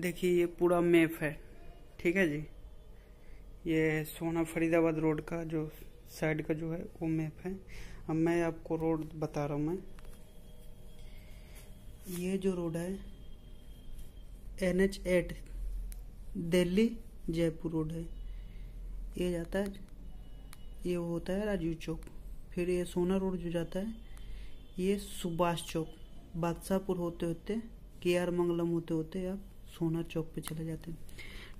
देखिए ये पूरा मैप है, ठीक है जी। ये सोहना फरीदाबाद रोड का जो साइड का जो है वो मैप है। अब मैं आपको रोड बता रहा हूँ। मैं ये जो रोड है NH8 दिल्ली जयपुर रोड है। ये जाता है, ये होता है राजीव चौक। फिर ये सोहना रोड जो जाता है ये सुभाष चौक, बादशाहपुर होते होते KR मंगलम होते होते आप सोहना चौक पे चले जाते हैं।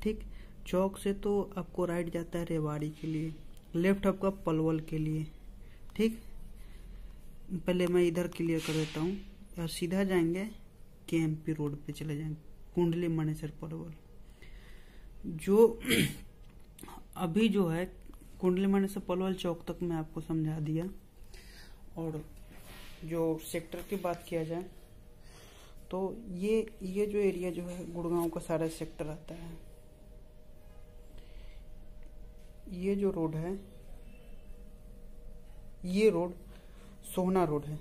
ठीक, चौक से तो आपको राइट जाता है रेवाड़ी के लिए, लेफ्ट आपका पलवल के लिए। ठीक, पहले मैं इधर क्लियर कर देता हूँ और सीधा जाएंगे KMP रोड पे चले जाएंगे, कुंडली मनेसर पलवल। जो अभी जो है कुंडली मनेसर पलवल चौक तक मैं आपको समझा दिया। और जो सेक्टर की बात किया जाए तो ये जो एरिया जो है गुड़गांव का सारा सेक्टर आता है। ये जो रोड है ये रोड सोहना रोड है,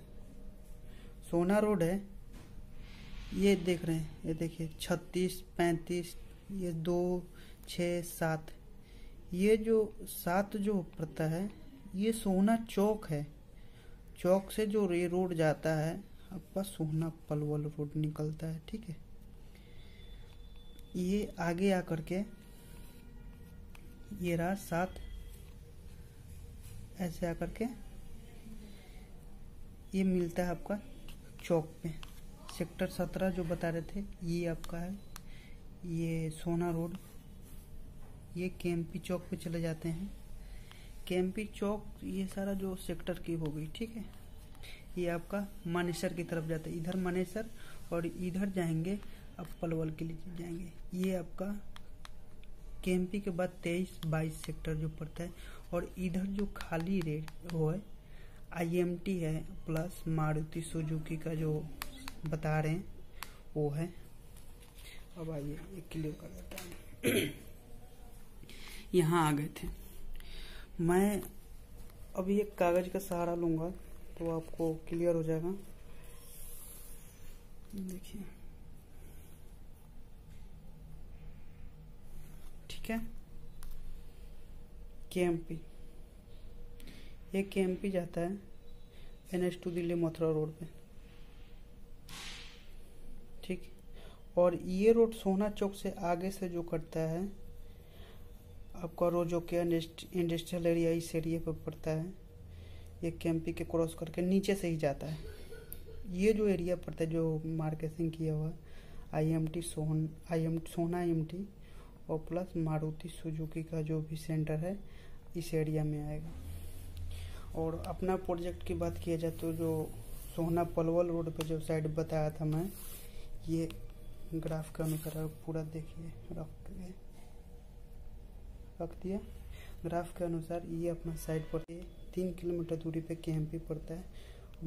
सोहना रोड है। ये देख रहे हैं, ये देखिए 36, 35, ये 2, 6, 7, ये जो 7 जो पड़ता है ये सोहना चौक है। चौक से जो ये रोड जाता है आपका सोहना पलवल रोड निकलता है। ठीक है, ये आगे आकर के ये रहा 7, ऐसे आकर के ये मिलता है आपका चौक पे। सेक्टर 17 जो बता रहे थे ये आपका है, ये सोहना रोड। ये KMP चौक पे चले जाते हैं। KMP चौक ये सारा जो सेक्टर की हो गई। ठीक है, ये आपका मानेसर की तरफ जाता है, इधर मानेसर और इधर जाएंगे अब पलवल के लिए जाएंगे। ये आपका KMP के बाद 23, 22 सेक्टर जो पड़ता है। और इधर जो खाली रेट वो है IMT है प्लस मारुति सुजुकी का जो बता रहे हैं वो है। अब आइए ये क्लियर कर देता हूँ। यहाँ आ गए थे। मैं अभी एक कागज का सहारा लूँगा तो आपको क्लियर हो जाएगा। देखिए, ठीक है, KMP, ये KMP जाता है NH2 दिल्ली मथुरा रोड पे। ठीक, और ये रोड सोहना चौक से आगे से जो कटता है आपका रोजो के इंडस्ट्रियल एरिया, इस एरिया पे पड़ता है। ये KMP के क्रॉस करके नीचे से ही जाता है। ये जो एरिया पड़ता है जो मार्केटिंग किया हुआ IMT सोहना IMT और प्लस मारुति सुजुकी का जो भी सेंटर है इस एरिया में आएगा। और अपना प्रोजेक्ट की बात किया जाए तो जो सोहना पलवल रोड पे जो साइड बताया था मैं, ये ग्राफ का अनुसार पूरा देखिए रख दिया। ग्राफ के अनुसार ये अपना साइड पर 3 किलोमीटर दूरी पे KMP पड़ता है।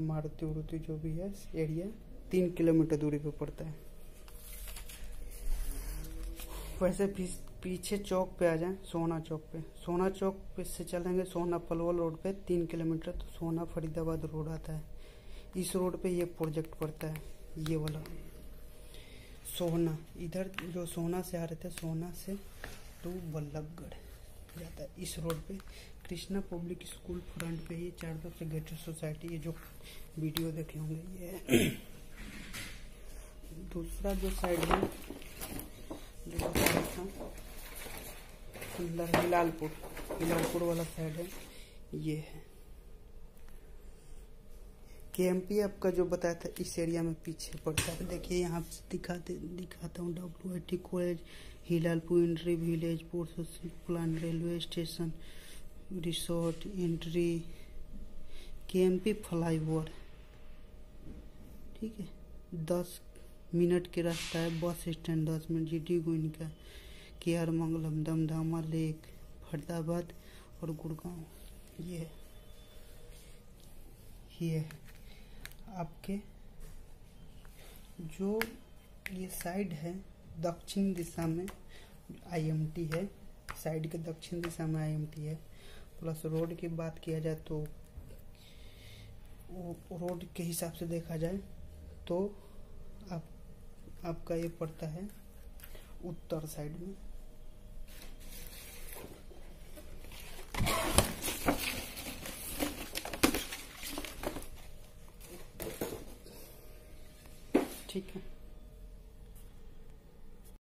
मारुति उरुति जो भी है एरिया 3 किलोमीटर दूरी पे पड़ता है। वैसे पीछे चौक पे आ जाए सोहना चौक पे, सोहना चौक पे से चलेंगे सोहना पलवल रोड पे 3 किलोमीटर तो सोहना फरीदाबाद रोड आता है। इस रोड पे ये प्रोजेक्ट पड़ता है, ये वाला सोहना। इधर जो सोहना से आ रहे थे, सोहना से टू बल्लभगढ़ जाता है। इस रोड पे कृष्णा पब्लिक स्कूल फ्रंट पे ही चारों तरफ से गेटेड सोसाइटी, ये जो वीडियो देखे होंगे। ये दूसरा जो साइड है हिलालपुर, हिलालपुर वाला साइड है। ये है KMP आपका जो बताया था इस एरिया में पीछे पड़ता है। देखिए यहाँ दिखाता हूँ WIT college, Hilalpur entry village, port plan, railway station, resort entry, KMP flyover. ठीक है, 10 मिनट के रास्ता है, bus stand 10 minute, GD going का, KR मंगलम, दमदमा लेक, फरीदाबाद और गुड़गांव। ये आपके जो ये साइड है दक्षिण दिशा में IMT है, साइड के दक्षिण दिशा में IMT है। प्लस रोड की बात किया जाए तो रोड के हिसाब से देखा जाए तो आपका ये पड़ता है उत्तर साइड में। ठीक है।